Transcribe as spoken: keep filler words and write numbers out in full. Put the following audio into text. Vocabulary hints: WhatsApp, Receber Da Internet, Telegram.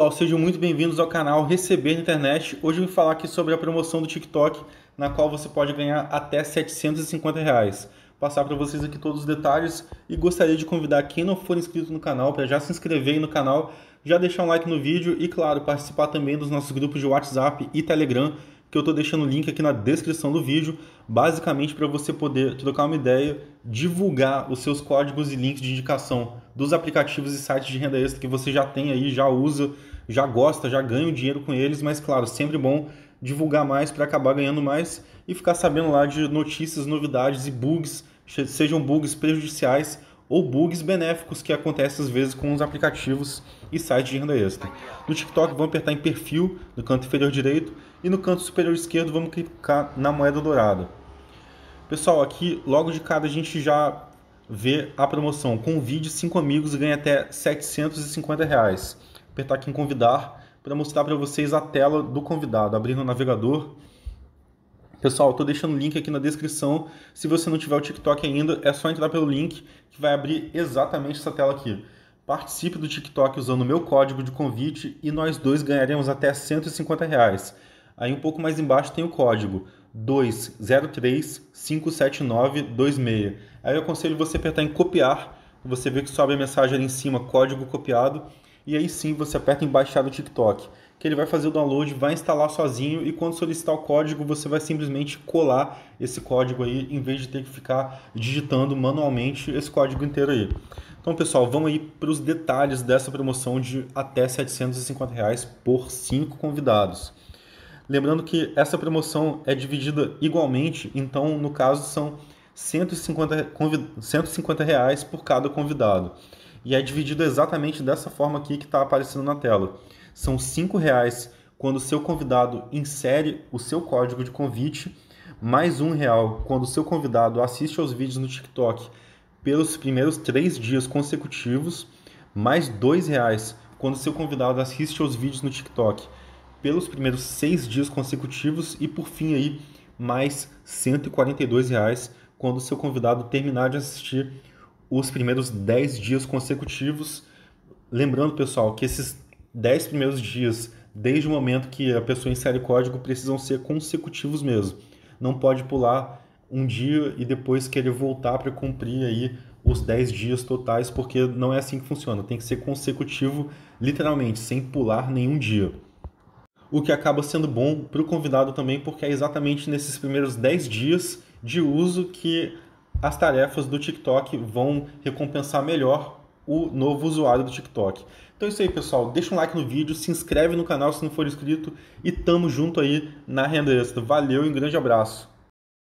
Olá, sejam muito bem-vindos ao canal Receber da Internet. Hoje eu vou falar aqui sobre a promoção do TikTok, na qual você pode ganhar até setecentos e cinquenta reais. Vou passar para vocês aqui todos os detalhes e gostaria de convidar quem não for inscrito no canal para já se inscrever no canal, já deixar um like no vídeo e, claro, participar também dos nossos grupos de WhatsApp e Telegram, que eu estou deixando o link aqui na descrição do vídeo, basicamente para você poder trocar uma ideia, divulgar os seus códigos e links de indicação dos aplicativos e sites de renda extra que você já tem aí, já usa, já gosta, já ganha o dinheiro com eles, mas claro, sempre bom divulgar mais para acabar ganhando mais e ficar sabendo lá de notícias, novidades e bugs, sejam bugs prejudiciais ou bugs benéficos que acontecem às vezes com os aplicativos e sites de renda extra. No TikTok, vamos apertar em perfil no canto inferior direito e no canto superior esquerdo vamos clicar na moeda dourada. Pessoal, aqui logo de cara a gente já vê a promoção. Convide cinco amigos e ganha até setecentos e cinquenta reais. Apertar aqui em convidar para mostrar para vocês a tela do convidado, abrindo o navegador. Pessoal, estou deixando o link aqui na descrição. Se você não tiver o TikTok ainda, é só entrar pelo link que vai abrir exatamente essa tela aqui. Participe do TikTok usando o meu código de convite e nós dois ganharemos até cento e cinquenta reais. Aí um pouco mais embaixo tem o código dois zero três, cinco sete nove, dois seis. Aí eu aconselho você a apertar em copiar. Você vê que sobe a mensagem ali em cima, código copiado. E aí sim você aperta em baixar do TikTok, que ele vai fazer o download, vai instalar sozinho e quando solicitar o código você vai simplesmente colar esse código aí em vez de ter que ficar digitando manualmente esse código inteiro aí. Então pessoal, vamos aí para os detalhes dessa promoção de até setecentos e cinquenta reais por cinco convidados. Lembrando que essa promoção é dividida igualmente, então no caso são cento e cinquenta reais por cada convidado. E é dividido exatamente dessa forma aqui que está aparecendo na tela. São cinco reais quando o seu convidado insere o seu código de convite, mais um real quando o seu convidado assiste aos vídeos no TikTok pelos primeiros três dias consecutivos, mais dois reais quando o seu convidado assiste aos vídeos no TikTok pelos primeiros seis dias consecutivos e, por fim, aí, mais cento e quarenta e dois reais quando o seu convidado terminar de assistir os primeiros dez dias consecutivos. Lembrando, pessoal, que esses dez primeiros dias, desde o momento que a pessoa insere código, precisam ser consecutivos mesmo. Não pode pular um dia e depois querer voltar para cumprir aí os dez dias totais, porque não é assim que funciona. Tem que ser consecutivo, literalmente, sem pular nenhum dia. O que acaba sendo bom para o convidado também, porque é exatamente nesses primeiros dez dias de uso que as tarefas do TikTok vão recompensar melhor o novo usuário do TikTok. Então é isso aí, pessoal. Deixa um like no vídeo, se inscreve no canal se não for inscrito e tamo junto aí na renda extra. Valeu e um grande abraço.